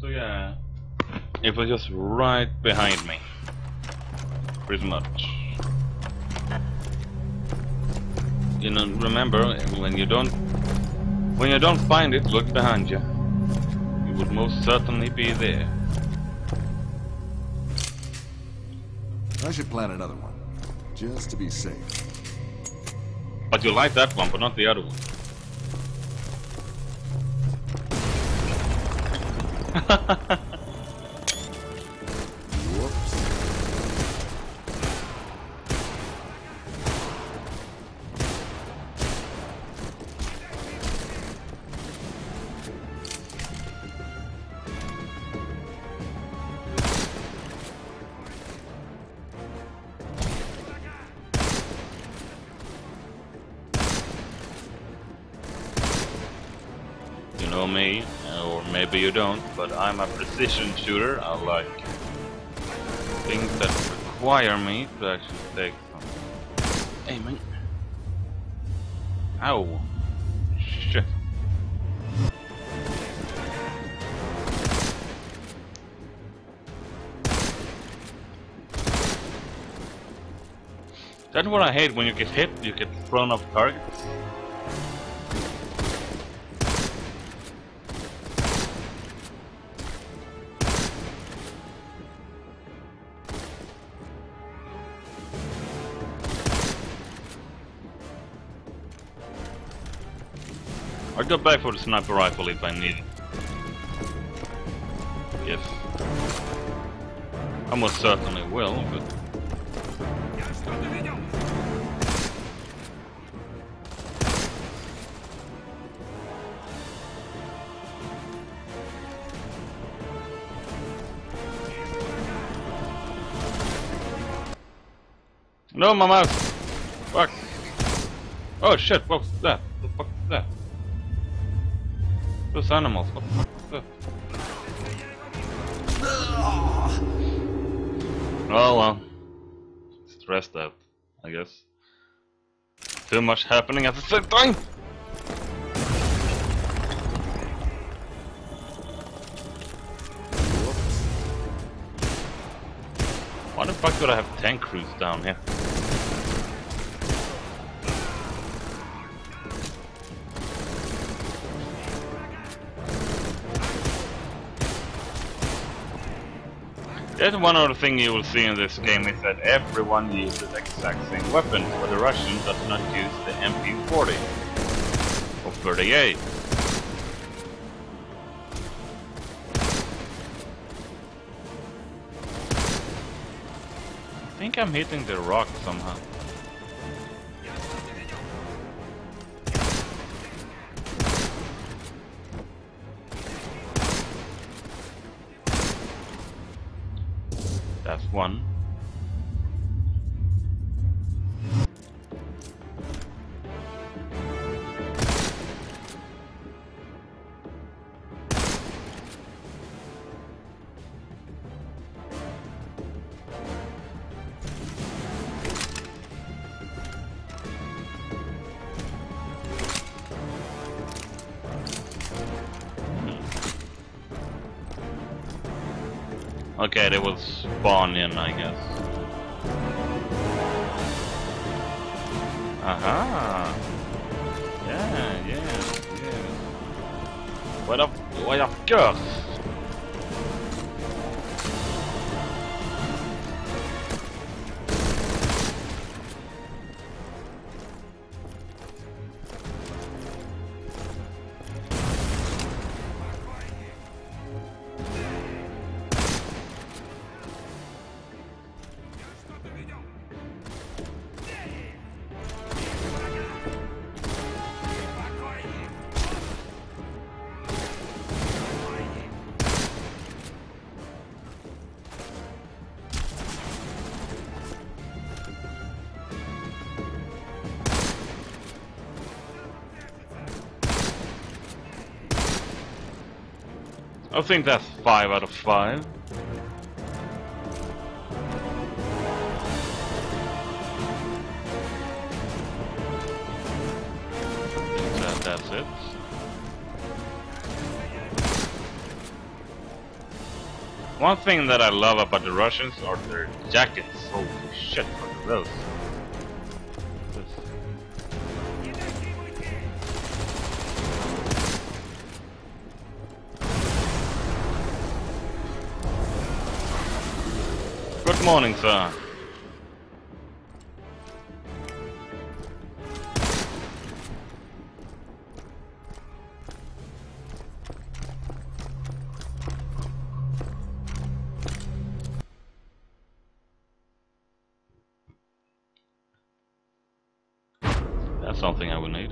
So yeah, it was just right behind me, pretty much. You know, remember, when you don't find it, look behind you. It would most certainly be there. I should plan another one, just to be safe. But you like that one, but not the other one. Whoops. You know me, or maybe you don't, but I'm a precision shooter. I like things that require me to actually take some aiming. Ow! Shit. That's what I hate, when you get hit, you get thrown off target. I'll go back for the sniper rifle if I need it. Yes. I most certainly will, but... No, my mouse! Fuck! Oh shit, what was that? What the fuck was that? Those animals, what the fuck is that? Oh well. Stressed out, I guess. Too much happening at the same time! Why the fuck would I have tank crews down here? That's one other thing you will see in this game, is that everyone uses the exact same weapon, but the Russian does not use the MP40 or 38. I think I'm hitting the rock somehow. That's one. Okay, they will spawn in, I guess. Aha! Yeah. What of course! I think that's 5 out of 5. That's it. One thing that I love about the Russians are their jackets. Holy shit, look at those. Good morning, sir. That's something I would need.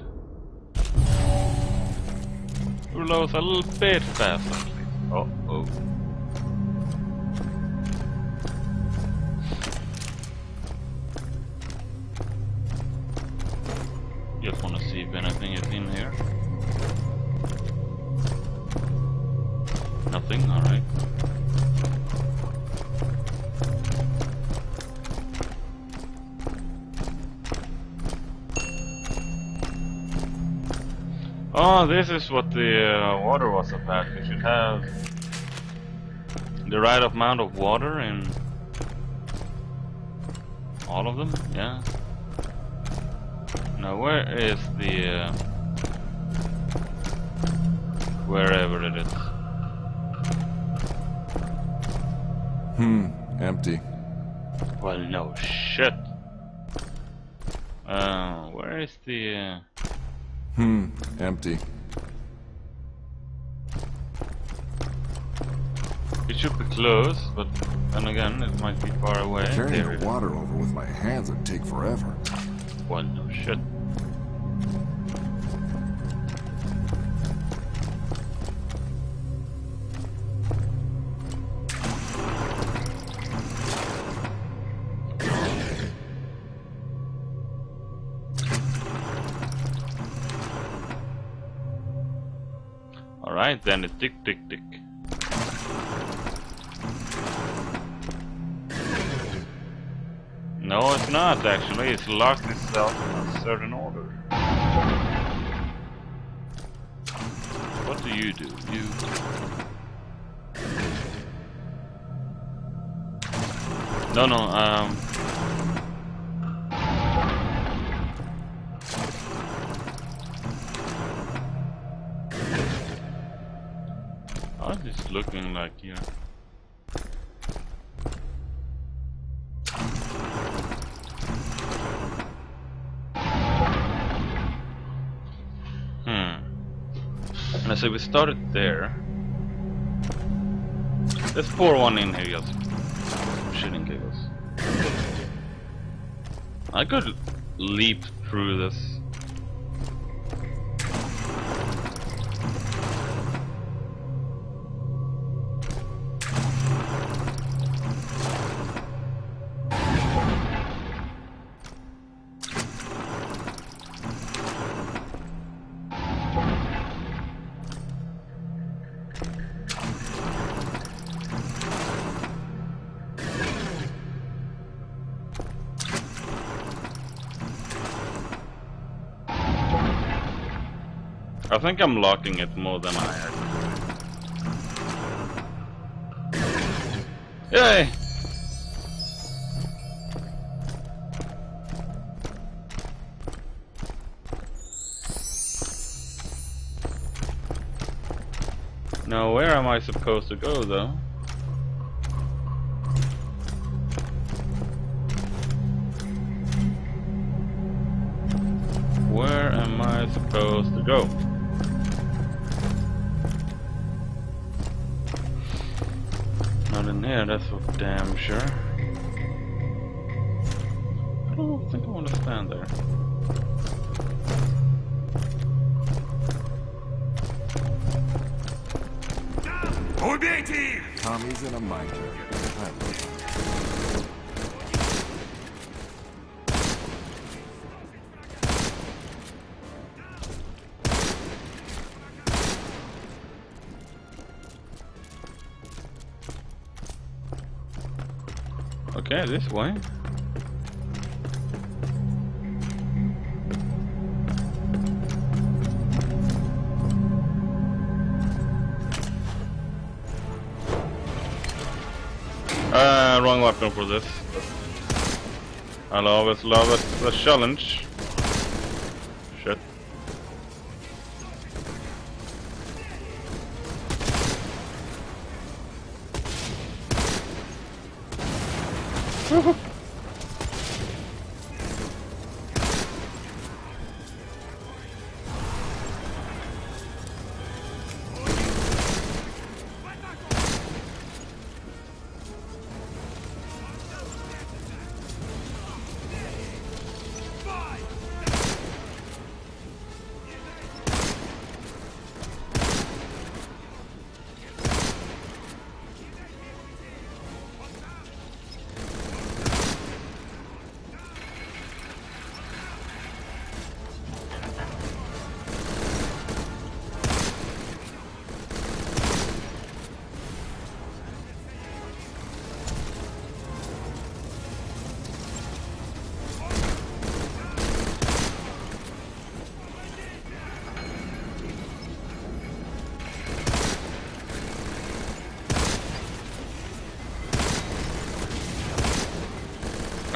Reload a little bit faster, please. Uh oh. Just want to see if anything is in here. Nothing, alright. Oh, this is what the water was about. We should have the right amount of water in all of them, yeah. Now where is the wherever it is? Empty. Well, no shit. Where is the empty. It should be close, but then again, it might be far away. Carrying the water over with my hands would take forever. Well, no shit. Alright, then it's tick, tick, tick. No, it's not actually. It's locked itself in a certain order. What do? You... No, What is this looking like here? And so we started there. Let's pour one in here, just shooting giggles. I could leap through this. I think I'm locking it more than I actually. Yay! Now where am I supposed to go though? Where am I supposed to go? Yeah, that's for damn sure. I don't think I want to stand there. Tommy's in a mine carrier. Okay, this way. wrong weapon for this. I love it, the challenge. Shit.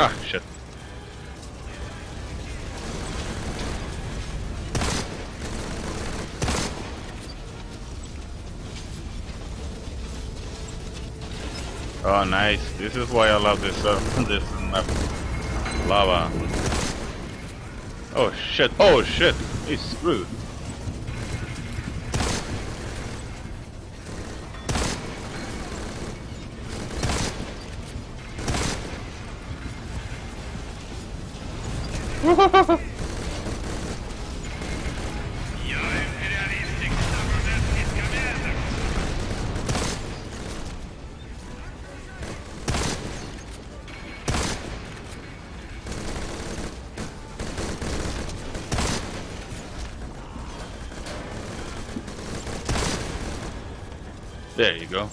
Ah, shit. Oh, nice. This is why I love this this map. Lava. Oh shit. Oh shit. He's screwed. There you go.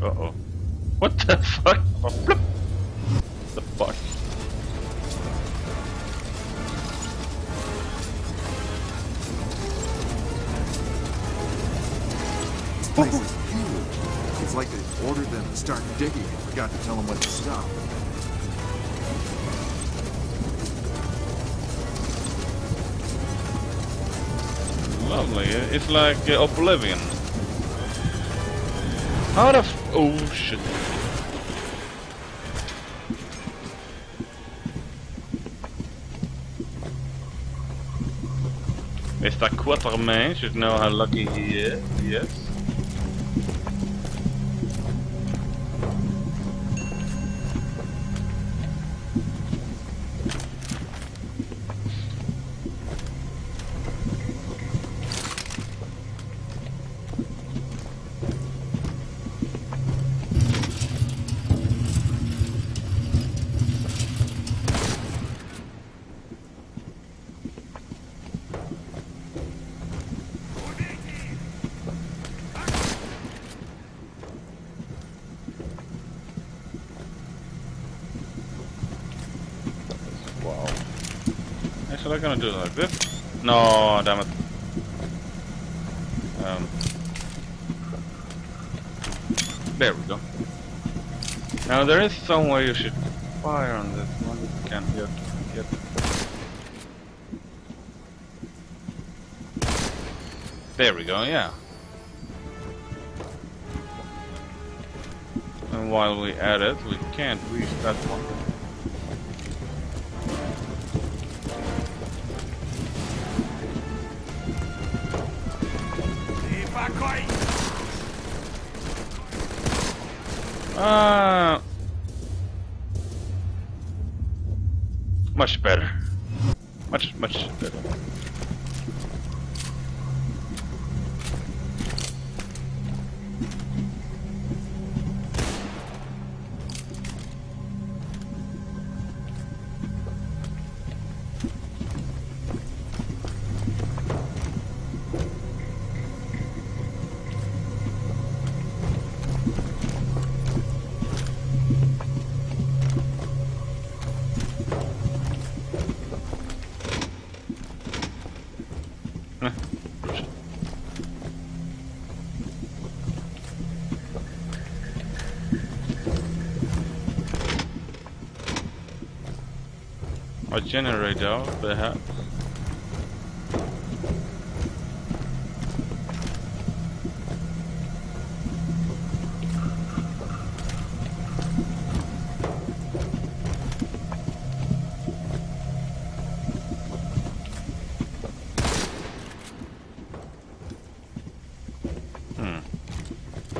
Uh-oh. What the fuck? The fuck? This place is huge. It's like they ordered them to start digging and forgot to tell them when to stop. Lovely. It's like Oblivion. How the f- oh shit. Mr. Quatermain should know how lucky he is, yes. So they're gonna do it like this? No, damn it. There we go. Now there is somewhere you should fire on this one. You can't get. There we go. Yeah. And while we at it, we can't reach that one. Much better. Much better. A generator, perhaps.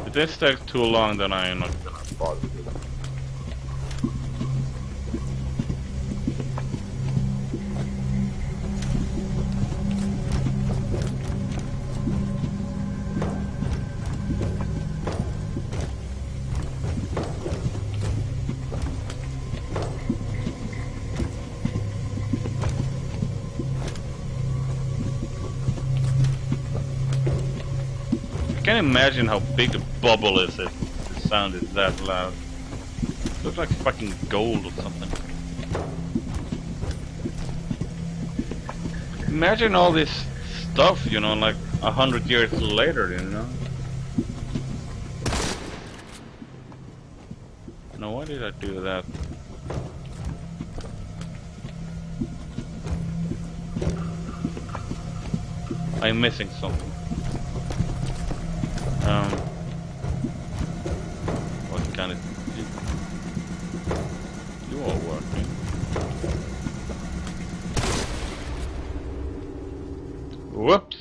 If this takes too long, then I'm not gonna bother with it. I can't imagine how big the bubble is if the sound is that loud. It looks like fucking gold or something. Imagine all this stuff, you know, like 100 years later, you know. Now why did I do that? I'm missing something. What kind of... You are working. Whoops!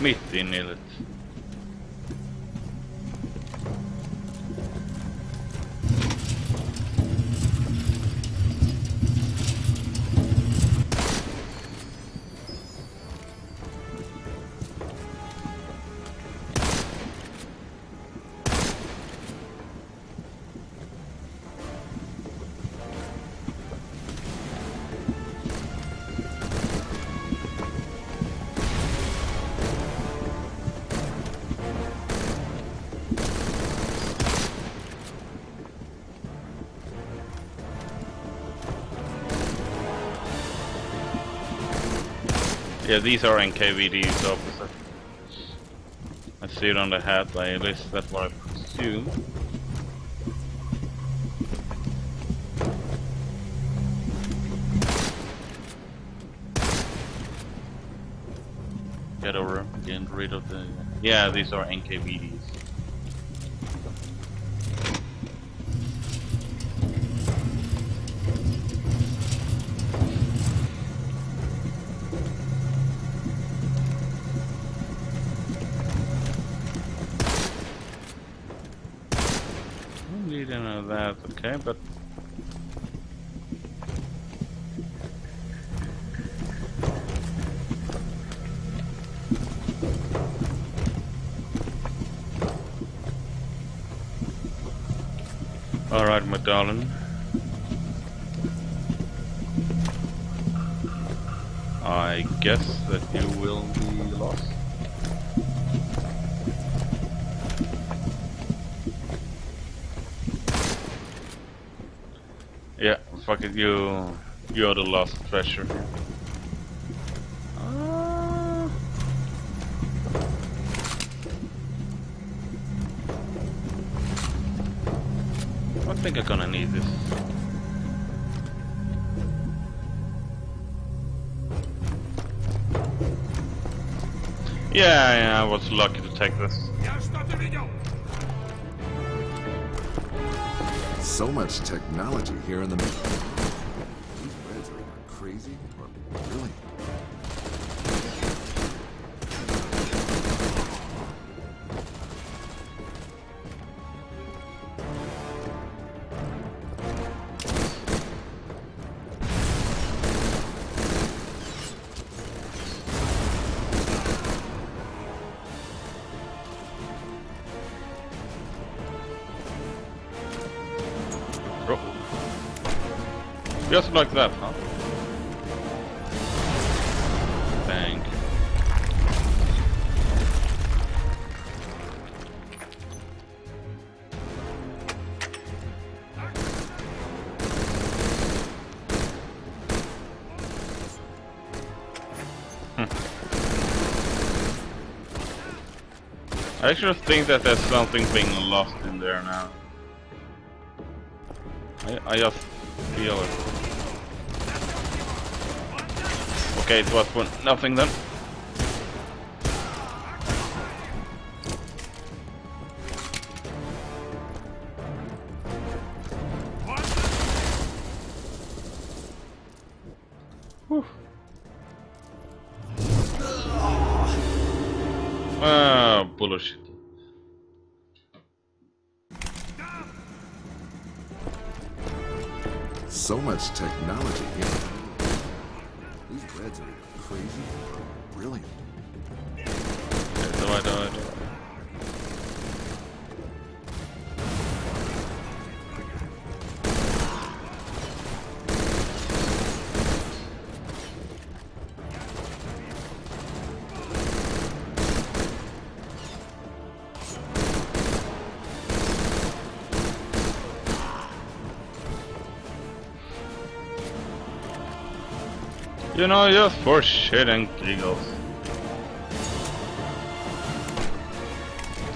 Mitt in it. Yeah, these are NKVDs, obviously. I see it on the hat, at least that's what I presume. Get rid of the... Yeah, these are NKVDs. Okay, but all right, my darling. I guess that you will be lost. Yeah, fuck it, you're the lost treasure. I think I'm gonna need this. Yeah, I was lucky to take this. So much technology here in the middle. These reds are either crazy or brilliant. Just like that, huh? Bang. I actually think that there's something being lost in there now. I just feel it. Okay, it was for nothing then. Bullshit. So much technology here. These reds are crazy, brilliant. Yeah, so I died. You know, just for shit and giggles.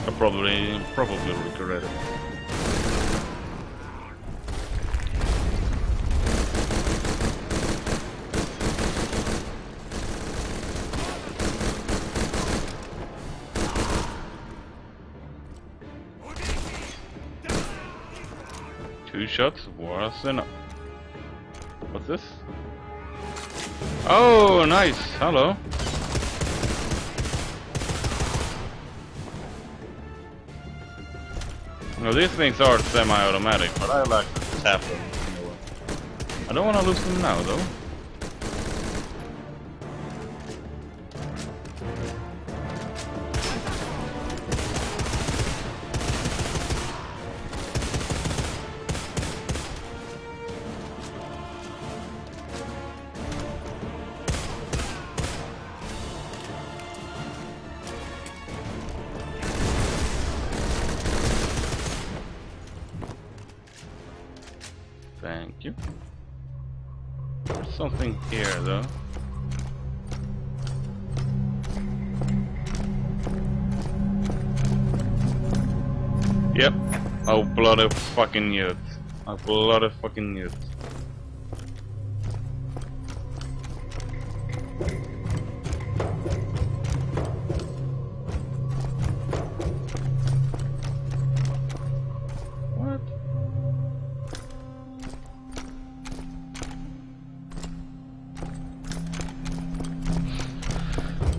I probably regret it. Two shots was enough. What's this? Oh, nice. Hello. Now these things are semi-automatic, but I like to tap them. I don't want to lose them now, though. Thank you. There's something here, though. Yep. Oh, bloody fucking youth. Oh, bloody fucking youth.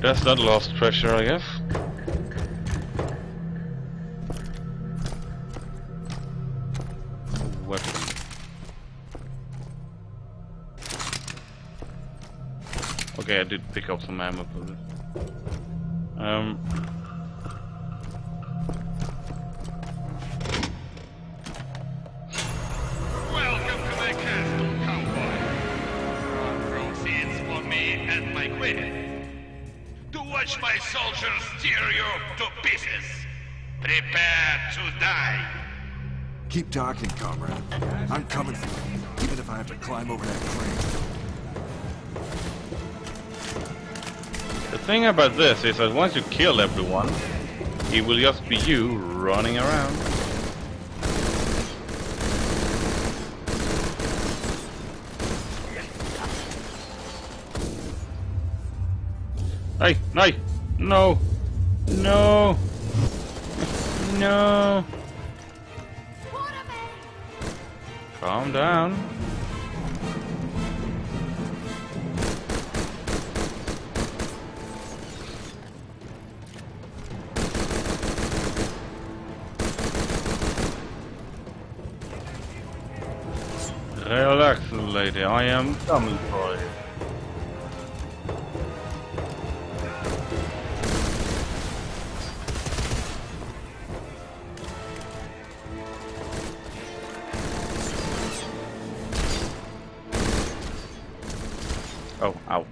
That's that lost treasure, I guess. Weapon. Okay, I did pick up some ammo for this. Welcome to my castle, cowboy. Proceeds for me and my queen. Watch my soldiers tear you to pieces. Prepare to die. Keep talking, comrade. I'm coming for you, even if I have to climb over that crane. The thing about this is that once you kill everyone, it will just be you running around. Hey, hey, no, no, no. Calm down. Relax, lady, I am coming for you. Oh, ow.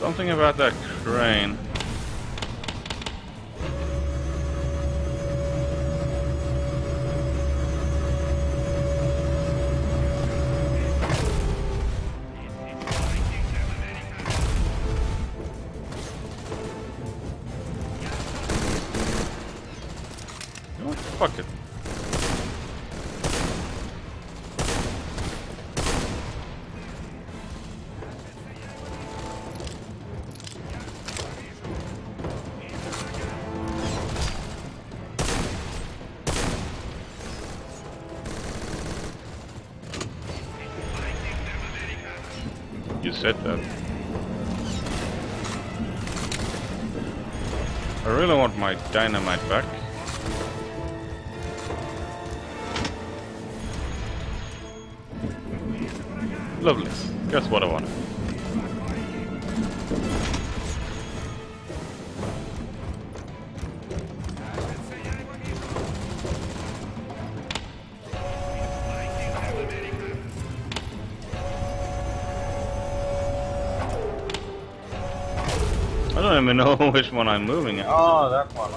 Something about that crane. fuck it. You said that. I really want my dynamite back. Lovely. Guess what I want. I don't even know which one I'm moving at. Oh, that one.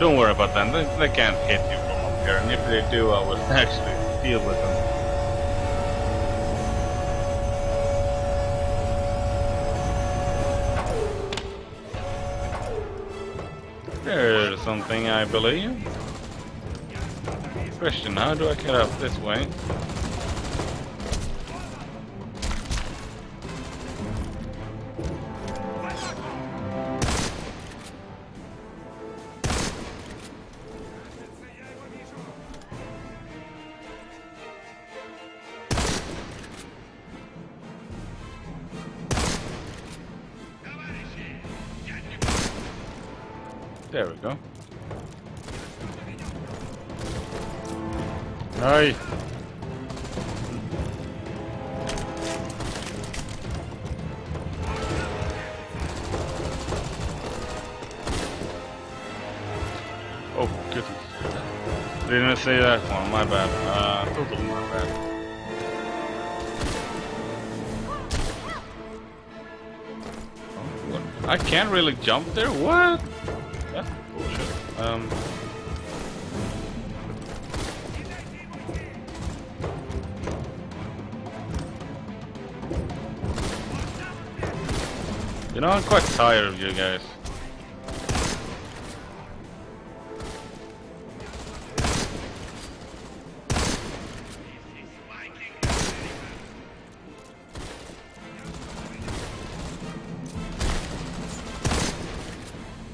Don't worry about them, they can't hit you from up here, and if they do, I will actually deal with them. There's something, I believe. Question, how do I get up this way? There we go. Hey! Oh, goodness. Didn't say that one, my bad. Totally my bad. Oh, I can't really jump there? What? That's bullshit. You know, I'm quite tired of you guys.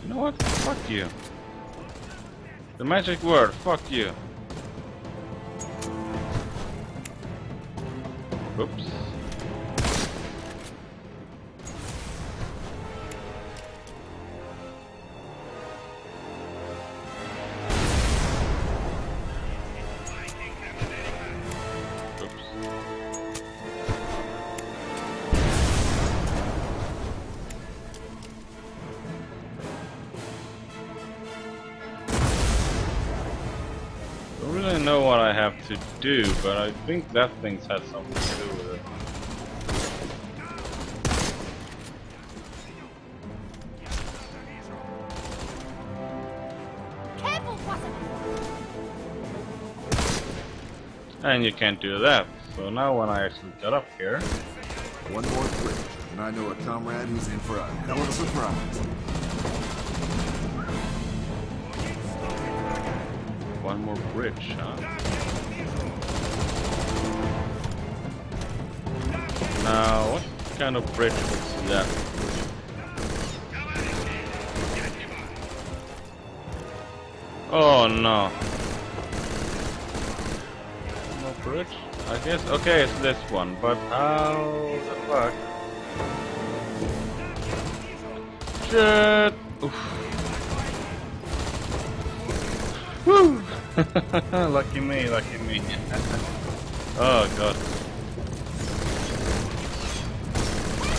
You know what? Fuck you. The magic word, fuck you. Oops. Know what I have to do, but I think that thing's had something to do with it. Careful, and you can't do that. So now when I actually got up here, one more bridge, and I know a comrade who's in for a hell of a surprise. One more bridge, huh? Now, what kind of bridge is that? Oh no. No bridge? I guess, okay, it's this one, but how the fuck? Shit! Oof. Woo! Lucky me, lucky me. Oh god.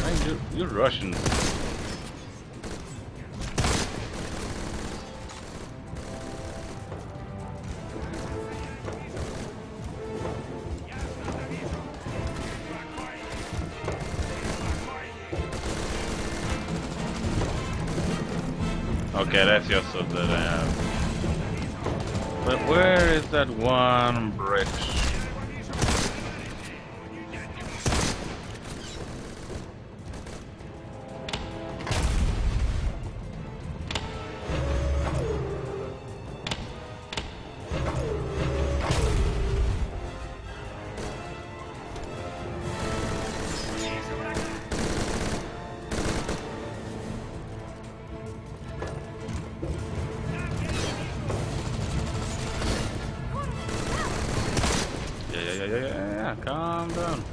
Man, you're Russian. Okay, that's the other that I have. But where is that one brick? Yeah, calm down.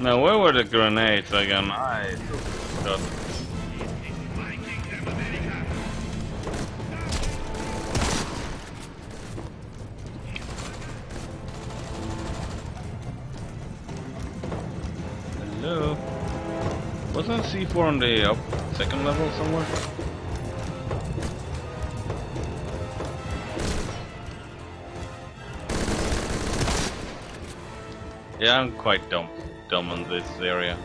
Now, where were the grenades again? I got. Wasn't C4 on the second level somewhere? Yeah, I'm quite dumb in this area.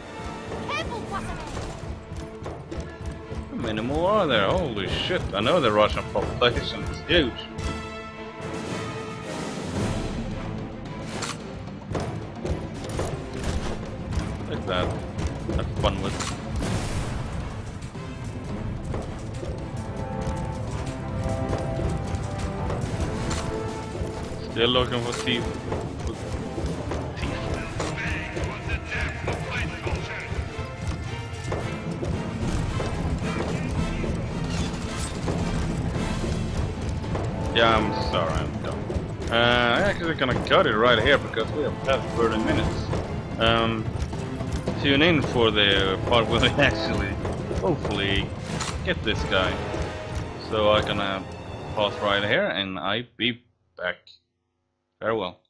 How many more are there? Holy shit! I know the Russian population is huge. Look at that. Have fun with it. Still looking for teeth. Yeah, I'm sorry, I'm done. I'm actually gonna cut it right here because we have past 30 minutes. Tune in for the part where we actually, hopefully, get this guy. So I'm gonna pause right here and I'll be back. Farewell.